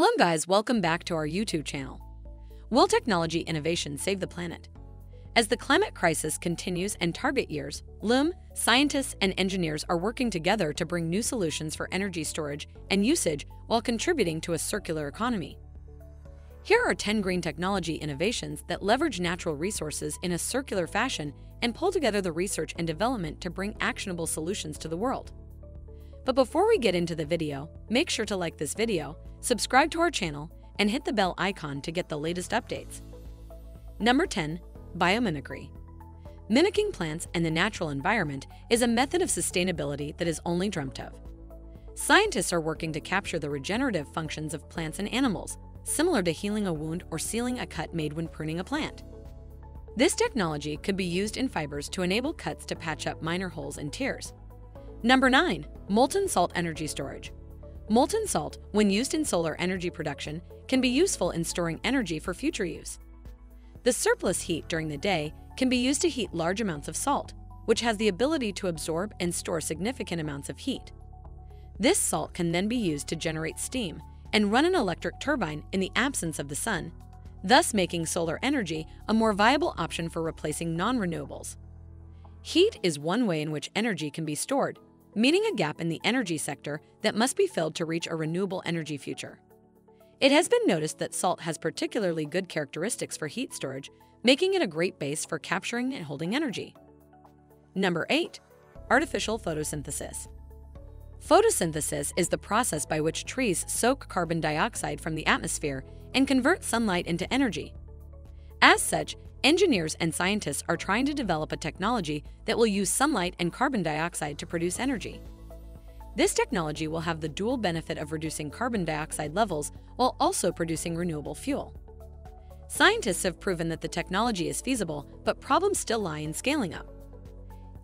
Hello guys, welcome back to our YouTube channel. Will technology innovation save the planet? As the climate crisis continues and target years loom, scientists and engineers are working together to bring new solutions for energy storage and usage while contributing to a circular economy. Here are 10 green technology innovations that leverage natural resources in a circular fashion and pull together the research and development to bring actionable solutions to the world. But before we get into the video, make sure to like this video, subscribe to our channel, and hit the bell icon to get the latest updates. Number 10. Biomimicry. Mimicking plants and the natural environment is a method of sustainability that is only dreamt of. Scientists are working to capture the regenerative functions of plants and animals, similar to healing a wound or sealing a cut made when pruning a plant. This technology could be used in fibers to enable cuts to patch up minor holes and tears. Number 9. Molten salt energy storage. Molten salt, when used in solar energy production, can be useful in storing energy for future use. The surplus heat during the day can be used to heat large amounts of salt, which has the ability to absorb and store significant amounts of heat. This salt can then be used to generate steam and run an electric turbine in the absence of the sun, thus making solar energy a more viable option for replacing non-renewables. Heat is one way in which energy can be stored, meaning a gap in the energy sector that must be filled to reach a renewable energy future. It has been noticed that salt has particularly good characteristics for heat storage, making it a great base for capturing and holding energy. Number 8. Artificial photosynthesis. Photosynthesis is the process by which trees soak carbon dioxide from the atmosphere and convert sunlight into energy. As such, engineers and scientists are trying to develop a technology that will use sunlight and carbon dioxide to produce energy. This technology will have the dual benefit of reducing carbon dioxide levels while also producing renewable fuel. Scientists have proven that the technology is feasible, but problems still lie in scaling up.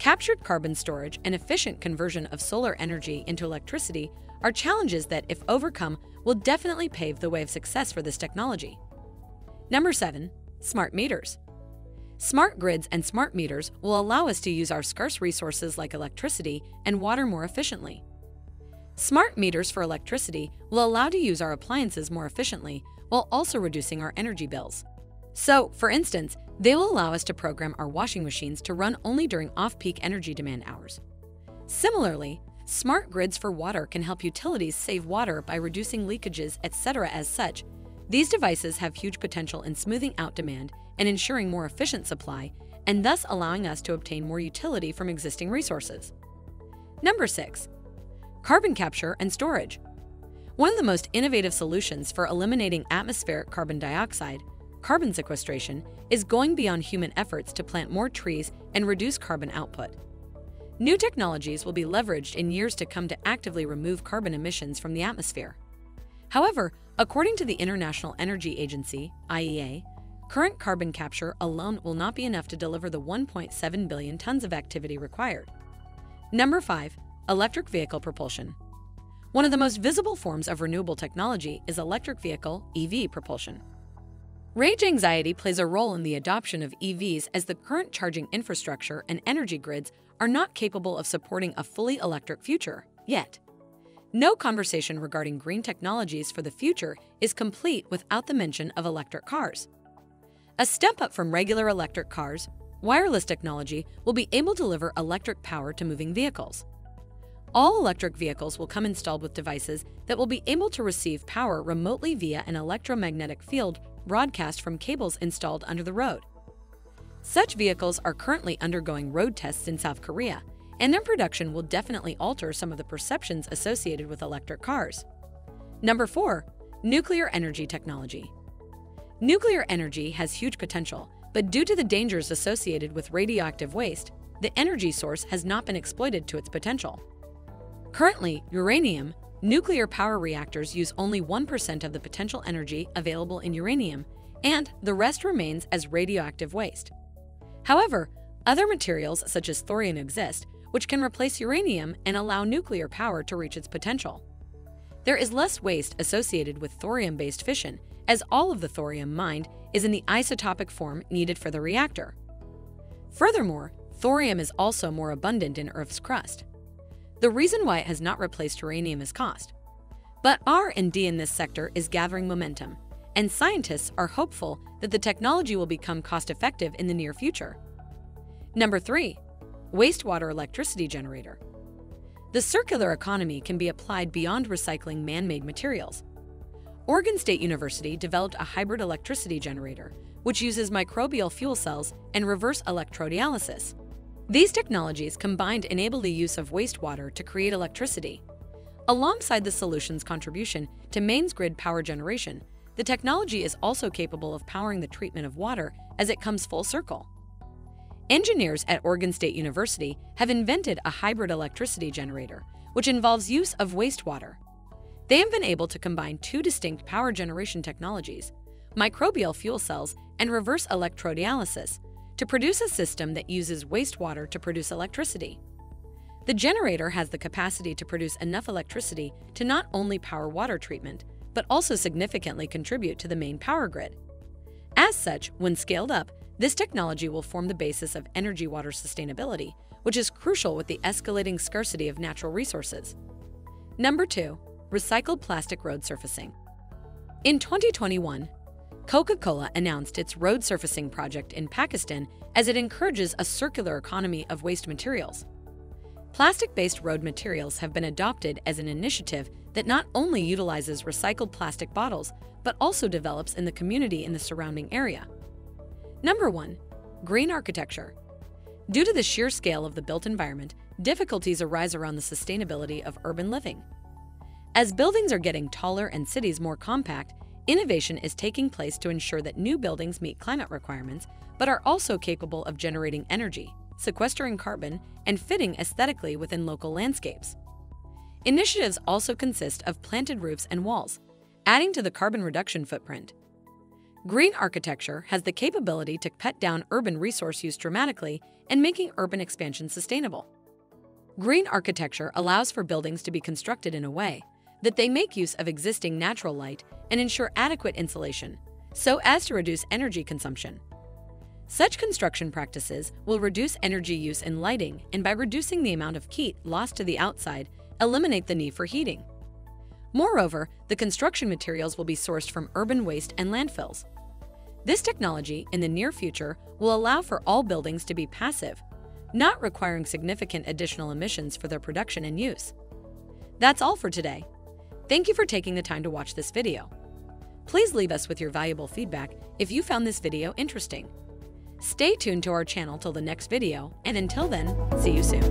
Captured carbon storage and efficient conversion of solar energy into electricity are challenges that, if overcome, will definitely pave the way of success for this technology. Number 7. Smart meters. Smart grids and smart meters will allow us to use our scarce resources like electricity and water more efficiently. Smart meters for electricity will allow to use our appliances more efficiently while also reducing our energy bills. So, for instance, they will allow us to program our washing machines to run only during off-peak energy demand hours. Similarly, smart grids for water can help utilities save water by reducing leakages, etc. As such, these devices have huge potential in smoothing out demand and ensuring more efficient supply, and thus allowing us to obtain more utility from existing resources. Number 6. Carbon capture and storage. One of the most innovative solutions for eliminating atmospheric carbon dioxide, carbon sequestration, is going beyond human efforts to plant more trees and reduce carbon output. New technologies will be leveraged in years to come to actively remove carbon emissions from the atmosphere. However, according to the International Energy Agency, IEA, current carbon capture alone will not be enough to deliver the 1.7 billion tons of activity required. Number 5. Electric vehicle propulsion. One of the most visible forms of renewable technology is electric vehicle (EV) propulsion. Range anxiety plays a role in the adoption of EVs, as the current charging infrastructure and energy grids are not capable of supporting a fully electric future yet. No conversation regarding green technologies for the future is complete without the mention of electric cars. A step up from regular electric cars, wireless technology will be able to deliver electric power to moving vehicles. All electric vehicles will come installed with devices that will be able to receive power remotely via an electromagnetic field broadcast from cables installed under the road. Such vehicles are currently undergoing road tests in South Korea, and their production will definitely alter some of the perceptions associated with electric cars. Number 4. Nuclear energy technology. Nuclear energy has huge potential, but due to the dangers associated with radioactive waste, the energy source has not been exploited to its potential. Currently, uranium nuclear power reactors use only 1% of the potential energy available in uranium, and the rest remains as radioactive waste. However, other materials such as thorium exist, which can replace uranium and allow nuclear power to reach its potential. There is less waste associated with thorium-based fission, as all of the thorium mined is in the isotopic form needed for the reactor. Furthermore, thorium is also more abundant in Earth's crust. The reason why it has not replaced uranium is cost. But R&D in this sector is gathering momentum, and scientists are hopeful that the technology will become cost-effective in the near future. Number 3. Wastewater electricity generator. The circular economy can be applied beyond recycling man-made materials. Oregon State University developed a hybrid electricity generator, which uses microbial fuel cells and reverse electrodialysis. These technologies combined enable the use of wastewater to create electricity. Alongside the solution's contribution to Maine's grid power generation, the technology is also capable of powering the treatment of water as it comes full circle. Engineers at Oregon State University have invented a hybrid electricity generator, which involves use of wastewater. They have been able to combine two distinct power generation technologies, microbial fuel cells and reverse electrodialysis, to produce a system that uses wastewater to produce electricity. The generator has the capacity to produce enough electricity to not only power water treatment, but also significantly contribute to the main power grid. As such, when scaled up, this technology will form the basis of energy water sustainability, which is crucial with the escalating scarcity of natural resources. Number 2. Recycled plastic road surfacing. In 2021, Coca-Cola announced its road surfacing project in Pakistan as it encourages a circular economy of waste materials. Plastic-based road materials have been adopted as an initiative that not only utilizes recycled plastic bottles, but also develops in the community in the surrounding area. Number 1. Green architecture. Due to the sheer scale of the built environment, difficulties arise around the sustainability of urban living. As buildings are getting taller and cities more compact, innovation is taking place to ensure that new buildings meet climate requirements, but are also capable of generating energy, sequestering carbon, and fitting aesthetically within local landscapes. Initiatives also consist of planted roofs and walls, adding to the carbon reduction footprint. Green architecture has the capability to cut down urban resource use dramatically and making urban expansion sustainable. Green architecture allows for buildings to be constructed in a way that they make use of existing natural light and ensure adequate insulation, so as to reduce energy consumption. Such construction practices will reduce energy use in lighting, and by reducing the amount of heat lost to the outside, eliminate the need for heating. Moreover, the construction materials will be sourced from urban waste and landfills. This technology, in the near future, will allow for all buildings to be passive, not requiring significant additional emissions for their production and use. That's all for today. Thank you for taking the time to watch this video. Please leave us with your valuable feedback if you found this video interesting. Stay tuned to our channel till the next video, and until then, see you soon.